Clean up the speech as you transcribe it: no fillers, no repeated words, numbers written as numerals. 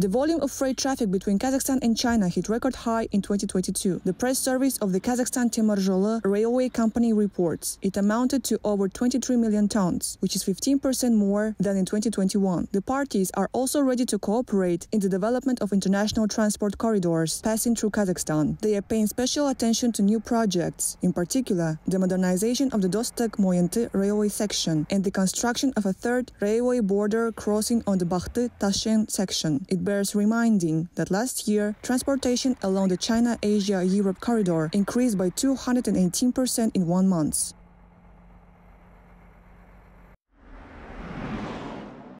The volume of freight traffic between Kazakhstan and China hit record high in 2022. The press service of the Kazakhstan Temir Zholy railway company reports it amounted to over 23 million tons, which is 15% more than in 2021. The parties are also ready to cooperate in the development of international transport corridors passing through Kazakhstan. They are paying special attention to new projects, in particular the modernization of the Dostyk-Moiynty railway section and the construction of a third railway border crossing on the Bakhty-Tacheng section. It bears reminding that last year, transportation along the China-Asia-Europe corridor increased by 218% in 1 month.